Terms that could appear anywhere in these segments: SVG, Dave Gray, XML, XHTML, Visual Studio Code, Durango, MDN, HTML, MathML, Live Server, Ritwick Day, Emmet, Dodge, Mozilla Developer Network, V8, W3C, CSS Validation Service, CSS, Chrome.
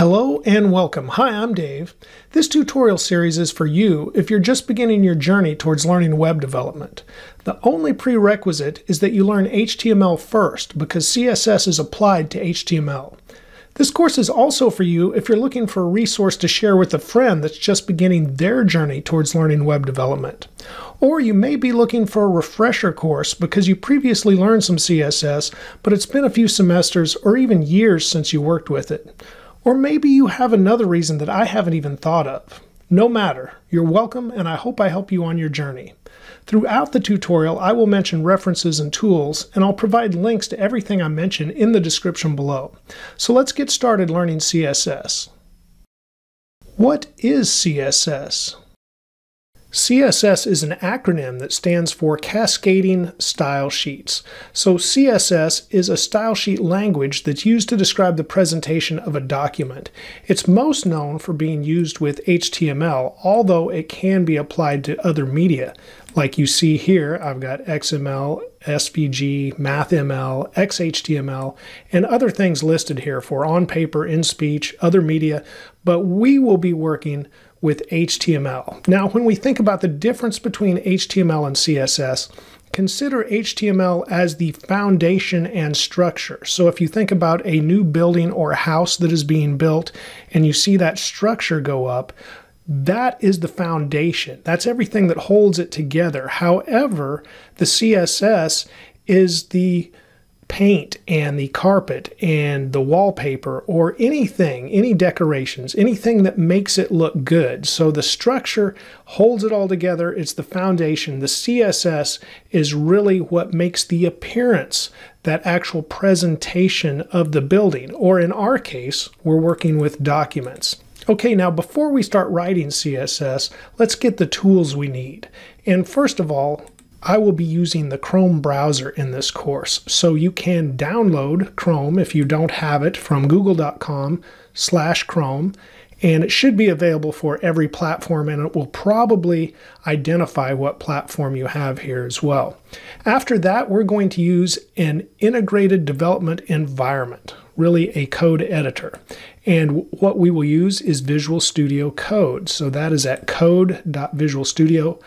Hello and welcome. Hi, I'm Dave. This tutorial series is for you if you're just beginning your journey towards learning web development. The only prerequisite is that you learn HTML first because CSS is applied to HTML. This course is also for you if you're looking for a resource to share with a friend that's just beginning their journey towards learning web development. Or you may be looking for a refresher course because you previously learned some CSS, but it's been a few semesters or even years since you worked with it. Or maybe you have another reason that I haven't even thought of. No matter, you're welcome and I hope I help you on your journey. Throughout the tutorial, I will mention references and tools, and I'll provide links to everything I mention in the description below. So let's get started learning CSS. What is CSS? CSS is an acronym that stands for Cascading Style Sheets. So CSS is a style sheet language that's used to describe the presentation of a document. It's most known for being used with HTML, although it can be applied to other media. Like you see here, I've got XML, SVG, MathML, XHTML, and other things listed here for on paper, in speech, other media, but we will be working with HTML. Now, when we think about the difference between HTML and CSS, consider HTML as the foundation and structure. So if you think about a new building or house that is being built and you see that structure go up, that is the foundation. That's everything that holds it together. However, the CSS is the paint and the carpet and the wallpaper or anything, any decorations, anything that makes it look good. So the structure holds it all together. It's the foundation. The CSS is really what makes the appearance, that actual presentation of the building. Or in our case, we're working with documents. Okay, now before we start writing CSS, let's get the tools we need. And first of all, I will be using the Chrome browser in this course, so you can download Chrome if you don't have it from google.com/Chrome, and it should be available for every platform, and it will probably identify what platform you have here as well. After that, we're going to use an integrated development environment, really a code editor. And what we will use is Visual Studio Code, so that is at code.visualstudio.com.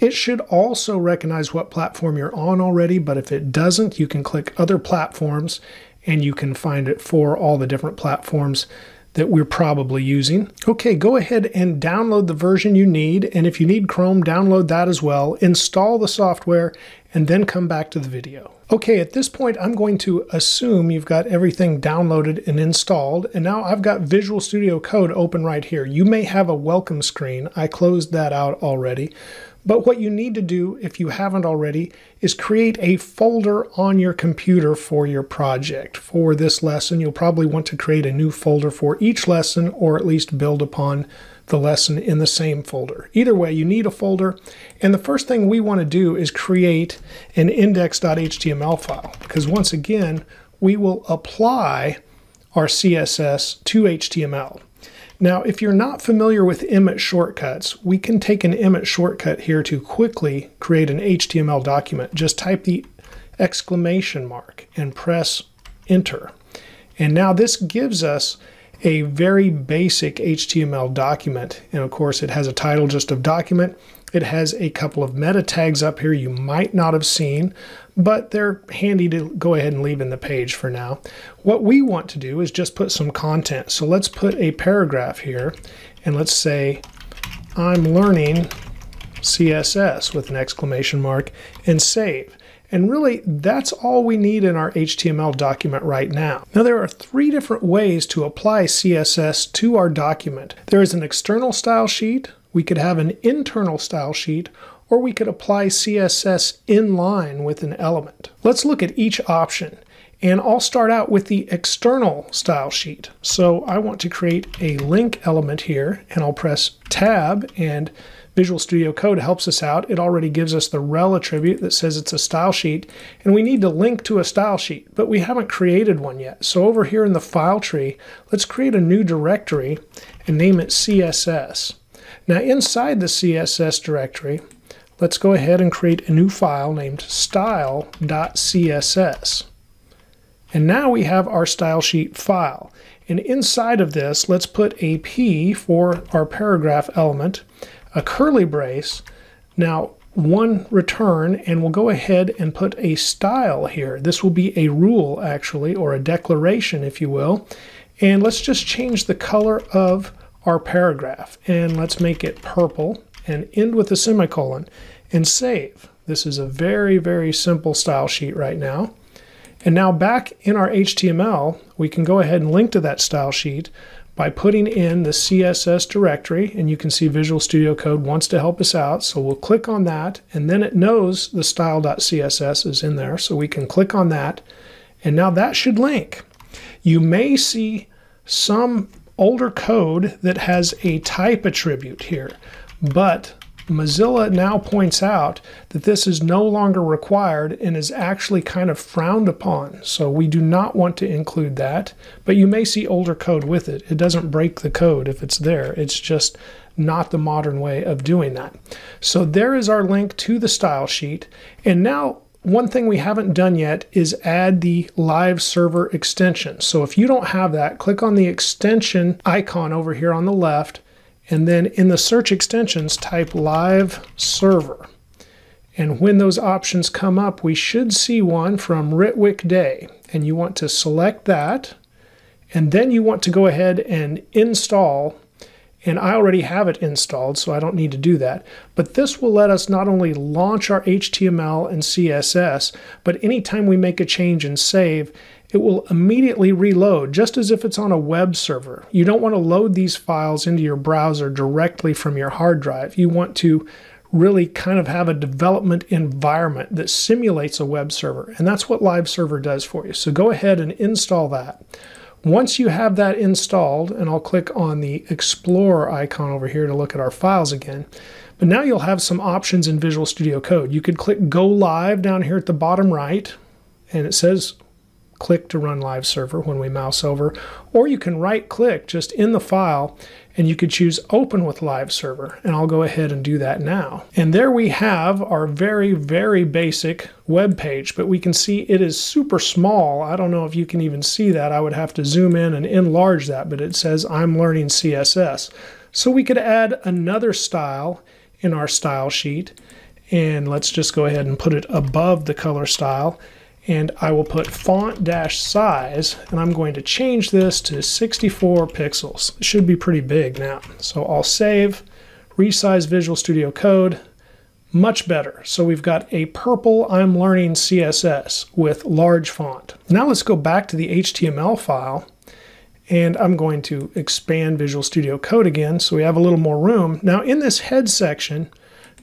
It should also recognize what platform you're on already, but if it doesn't, you can click Other Platforms and you can find it for all the different platforms that we're probably using. Okay, go ahead and download the version you need, and if you need Chrome, download that as well. Install the software and then come back to the video. Okay, at this point, I'm going to assume you've got everything downloaded and installed, and now I've got Visual Studio Code open right here. You may have a welcome screen. I closed that out already. But what you need to do, if you haven't already, is create a folder on your computer for your project. For this lesson, you'll probably want to create a new folder for each lesson, or at least build upon the lesson in the same folder. Either way, you need a folder, and the first thing we want to do is create an index.html file, because once again, we will apply our CSS to HTML. Now, if you're not familiar with Emmet shortcuts, we can take an Emmet shortcut here to quickly create an HTML document. Just type the exclamation mark and press Enter. And now this gives us a very basic HTML document. And of course, it has a title just of document. It has a couple of meta tags up here you might not have seen, but they're handy to go ahead and leave in the page for now. What we want to do is just put some content. So let's put a paragraph here, and let's say, I'm learning CSS with an exclamation mark, and save. And really, that's all we need in our HTML document right now. Now, there are three different ways to apply CSS to our document. There is an external style sheet, we could have an internal style sheet, or we could apply CSS in line with an element. Let's look at each option. And I'll start out with the external style sheet. So I want to create a link element here, and I'll press Tab, and Visual Studio Code helps us out. It already gives us the rel attribute that says it's a style sheet, and we need to link to a style sheet, but we haven't created one yet. So over here in the file tree, let's create a new directory and name it CSS. Now inside the CSS directory, let's go ahead and create a new file named style.css. And now we have our style sheet file. And inside of this, let's put a P for our paragraph element, a curly brace, now one return, and we'll go ahead and put a style here. This will be a rule, actually, or a declaration, if you will. And let's just change the color of our paragraph. And let's make it purple and end with a semicolon and save. This is a very, very simple style sheet right now. And now back in our HTML, we can go ahead and link to that style sheet by putting in the CSS directory, and you can see Visual Studio Code wants to help us out, so we'll click on that, and then it knows the style.css is in there, so we can click on that, and now that should link. You may see some older code that has a type attribute here, but Mozilla now points out that this is no longer required and is actually kind of frowned upon. So we do not want to include that, but you may see older code with it. It doesn't break the code if it's there. It's just not the modern way of doing that. So there is our link to the style sheet. And now one thing we haven't done yet is add the Live Server extension. So if you don't have that, click on the extension icon over here on the left, and then in the search extensions, type Live Server. And when those options come up, we should see one from Ritwick Day. And you want to select that. And then you want to go ahead and install. And I already have it installed, so I don't need to do that. But this will let us not only launch our HTML and CSS, but anytime we make a change and save, it will immediately reload, just as if it's on a web server. You don't want to load these files into your browser directly from your hard drive. You want to really kind of have a development environment that simulates a web server, and that's what Live Server does for you. So go ahead and install that. Once you have that installed, and I'll click on the Explorer icon over here to look at our files again, but now you'll have some options in Visual Studio Code. You could click Go Live down here at the bottom right, and it says click to run Live Server when we mouse over, or you can right click just in the file and you could choose Open with Live Server, and I'll go ahead and do that now. And there we have our very, very basic web page, but we can see it is super small. I don't know if you can even see that. I would have to zoom in and enlarge that, but it says I'm learning CSS. So we could add another style in our style sheet, and let's just go ahead and put it above the color style. And I will put font-size, and I'm going to change this to 64 pixels. It should be pretty big now. So I'll save, resize Visual Studio Code, much better. So we've got a purple I'm learning CSS with large font. Now let's go back to the HTML file, and I'm going to expand Visual Studio Code again so we have a little more room. Now in this head section,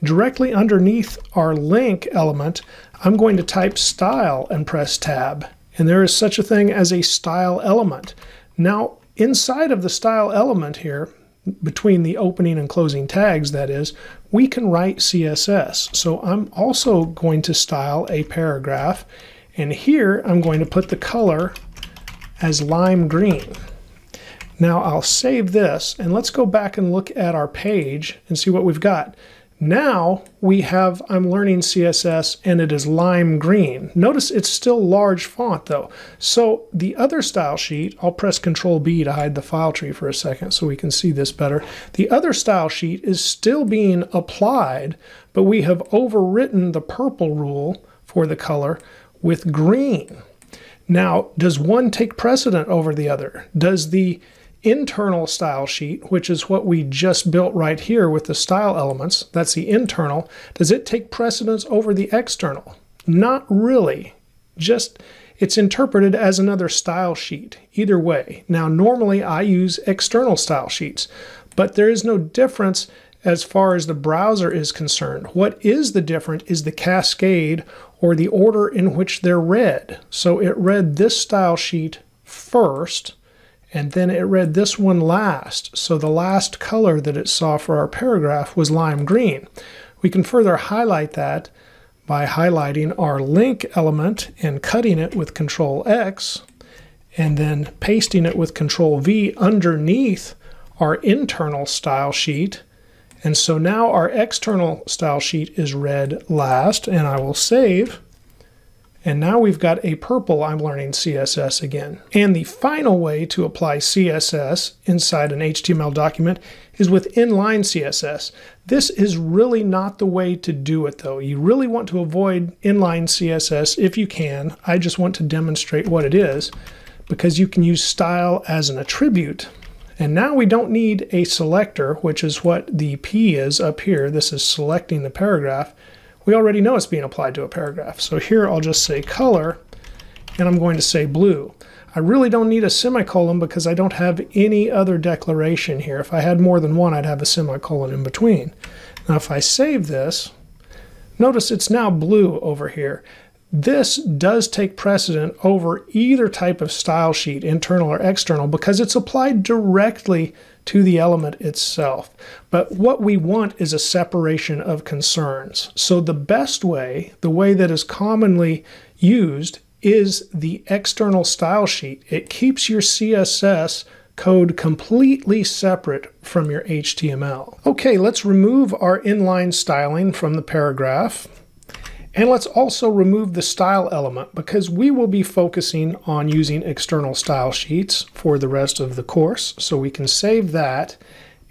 directly underneath our link element, I'm going to type style and press tab. And there is such a thing as a style element. Now, inside of the style element here, between the opening and closing tags, that is, we can write CSS. So I'm also going to style a paragraph. And here, I'm going to put the color as lime green. Now, I'll save this, and let's go back and look at our page and see what we've got. Now we have I'm learning CSS, and it is lime green. Notice it's still large font though. So the other style sheet, I'll press Control B to hide the file tree for a second so we can see this better. The other style sheet is still being applied, but we have overwritten the purple rule for the color with green. Now, does one take precedent over the other? Does the internal style sheet, which is what we just built right here with the style elements, that's the internal, does it take precedence over the external? Not really. Just, it's interpreted as another style sheet, either way. Now, normally I use external style sheets, but there is no difference as far as the browser is concerned. What is the difference is the cascade or the order in which they're read. So it read this style sheet first, and then it read this one last. So the last color that it saw for our paragraph was lime green. We can further highlight that by highlighting our link element and cutting it with Control X, and then pasting it with Control V underneath our internal style sheet. And so now our external style sheet is read last, and I will save. And now we've got a purple I'm learning CSS again. And the final way to apply CSS inside an HTML document is with inline CSS. This is really not the way to do it though. You really want to avoid inline CSS if you can. I just want to demonstrate what it is because you can use style as an attribute. And now we don't need a selector, which is what the P is up here. This is selecting the paragraph. We already know it's being applied to a paragraph. So here I'll just say color, and I'm going to say blue. I really don't need a semicolon because I don't have any other declaration here. If I had more than one, I'd have a semicolon in between. Now if I save this, notice it's now blue over here. This does take precedent over either type of style sheet, internal or external, because it's applied directly to the element itself. But what we want is a separation of concerns. So the best way, the way that is commonly used, is the external style sheet. It keeps your CSS code completely separate from your HTML. Okay, let's remove our inline styling from the paragraph. And let's also remove the style element because we will be focusing on using external style sheets for the rest of the course. So we can save that.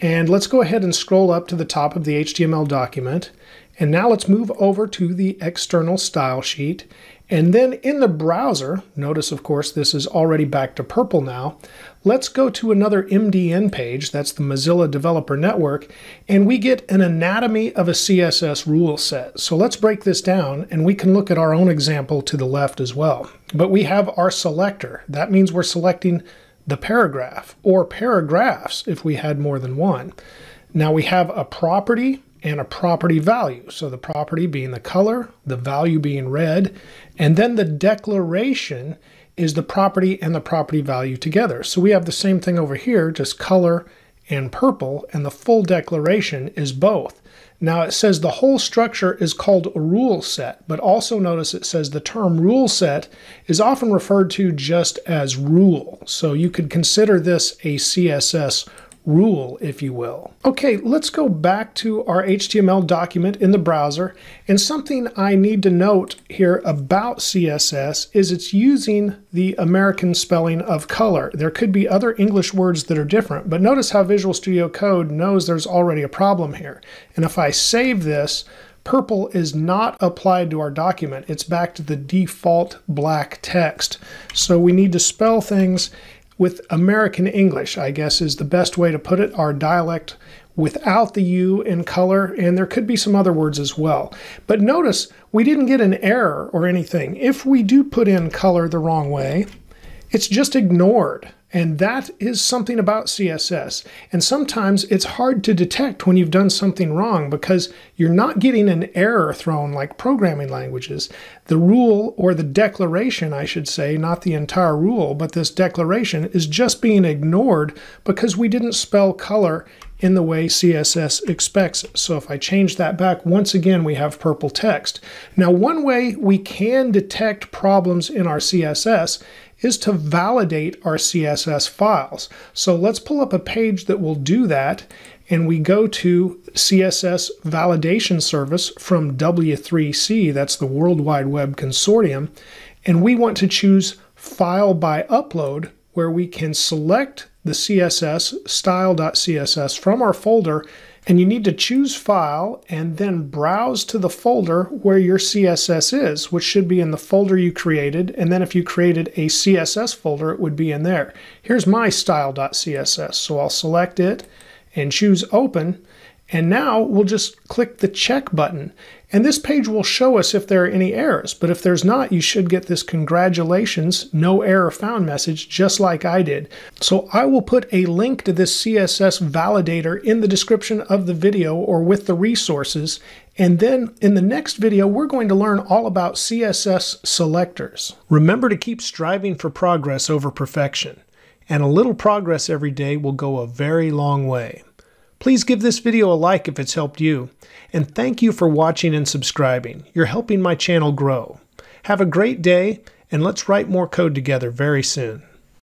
And let's go ahead and scroll up to the top of the HTML document. And now let's move over to the external style sheet. And then in the browser, notice of course this is already back to purple now, let's go to another MDN page, that's the Mozilla Developer Network, and we get an anatomy of a CSS rule set. So let's break this down and we can look at our own example to the left as well. But we have our selector. That means we're selecting the paragraph or paragraphs if we had more than one. Now we have a property and a property value. So the property being the color, the value being red, and then the declaration is the property and the property value together. So we have the same thing over here, just color and purple, and the full declaration is both. Now it says the whole structure is called a rule set, but also notice it says the term rule set is often referred to just as rule. So you could consider this a CSS rule, if you will. Okay, let's go back to our HTML document in the browser. And something I need to note here about CSS is it's using the American spelling of color. There could be other English words that are different, but notice how Visual Studio Code knows there's already a problem here. And if I save this, purple is not applied to our document. It's back to the default black text. So we need to spell things with American English, I guess is the best way to put it, our dialect without the U in color, and there could be some other words as well. But notice we didn't get an error or anything. If we do put in color the wrong way, it's just ignored. And that is something about CSS. And sometimes it's hard to detect when you've done something wrong because you're not getting an error thrown like programming languages. The rule, or the declaration, I should say, not the entire rule, but this declaration is just being ignored because we didn't spell color in the way CSS expects it. So if I change that back, once again, we have purple text. Now, one way we can detect problems in our CSS is to validate our CSS files. So let's pull up a page that will do that, and we go to CSS Validation Service from W3C, that's the World Wide Web Consortium, and we want to choose File by Upload, where we can select the CSS style.css from our folder, and you need to choose File and then browse to the folder where your CSS is, which should be in the folder you created. And then if you created a CSS folder, it would be in there. Here's my style.css. So I'll select it and choose Open. And now we'll just click the check button. And this page will show us if there are any errors. But if there's not, you should get this congratulations, no error found message, just like I did. So I will put a link to this CSS validator in the description of the video or with the resources. And then in the next video, we're going to learn all about CSS selectors. Remember to keep striving for progress over perfection. And a little progress every day will go a very long way. Please give this video a like if it's helped you. And thank you for watching and subscribing. You're helping my channel grow. Have a great day, and let's write more code together very soon.